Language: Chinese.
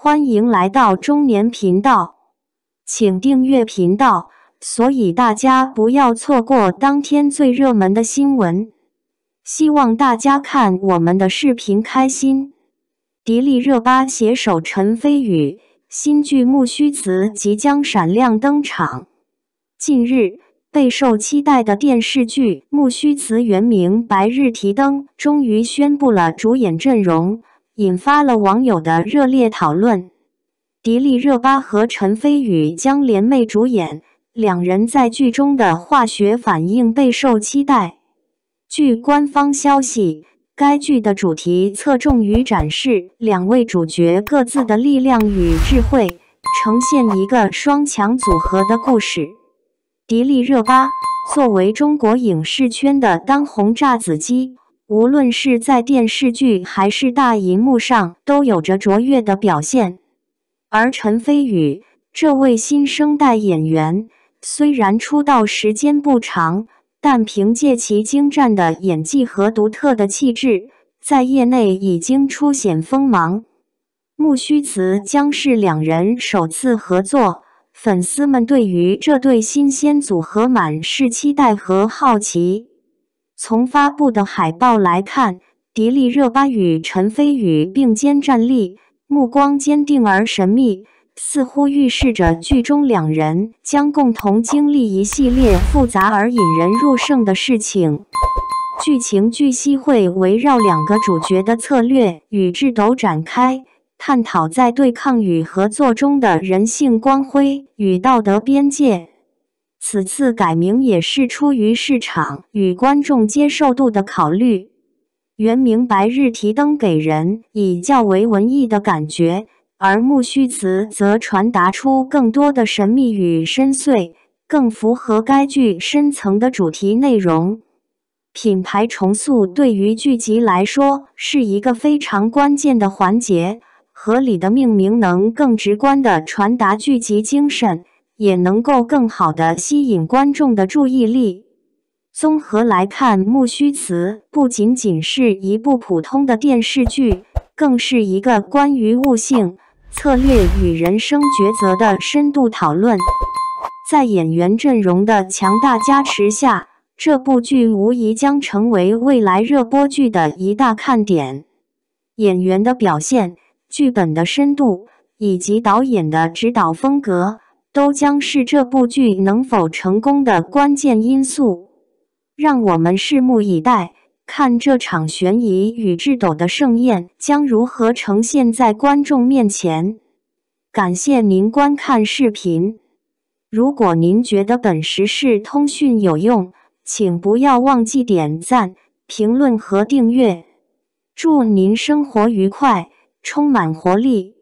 欢迎来到中年频道，请订阅频道，所以大家不要错过当天最热门的新闻。希望大家看我们的视频开心。迪丽热巴携手陈飞宇，新剧《木须词》即将闪亮登场。近日，备受期待的电视剧《木须词》原名《白日提灯》终于宣布了主演阵容。 引发了网友的热烈讨论。迪丽热巴和陈飞宇将联袂主演，两人在剧中的化学反应备受期待。据官方消息，该剧的主题侧重于展示两位主角各自的力量与智慧，呈现一个双强组合的故事。迪丽热巴作为中国影视圈的当红炸子鸡。 无论是在电视剧还是大荧幕上，都有着卓越的表现。而陈飞宇这位新生代演员，虽然出道时间不长，但凭借其精湛的演技和独特的气质，在业内已经初显锋芒。《木须词》将是两人首次合作，粉丝们对于这对新鲜组合满是期待和好奇。 从发布的海报来看，迪丽热巴与陈飞宇并肩站立，目光坚定而神秘，似乎预示着剧中两人将共同经历一系列复杂而引人入胜的事情。剧情据悉会围绕两个主角的策略与智斗展开，探讨在对抗与合作中的人性光辉与道德边界。 此次改名也是出于市场与观众接受度的考虑。原名《白日提灯》给人以较为文艺的感觉，而《木须词》则传达出更多的神秘与深邃，更符合该剧深层的主题内容。品牌重塑对于剧集来说是一个非常关键的环节，合理的命名能更直观地传达剧集精神。 也能够更好地吸引观众的注意力。综合来看，《木须词》不仅仅是一部普通的电视剧，更是一个关于悟性、策略与人生抉择的深度讨论。在演员阵容的强大加持下，这部剧无疑将成为未来热播剧的一大看点。演员的表现、剧本的深度以及导演的指导风格。 都将是这部剧能否成功的关键因素，让我们拭目以待，看这场悬疑与智斗的盛宴将如何呈现在观众面前。感谢您观看视频，如果您觉得本时事通讯有用，请不要忘记点赞、评论和订阅。祝您生活愉快，充满活力。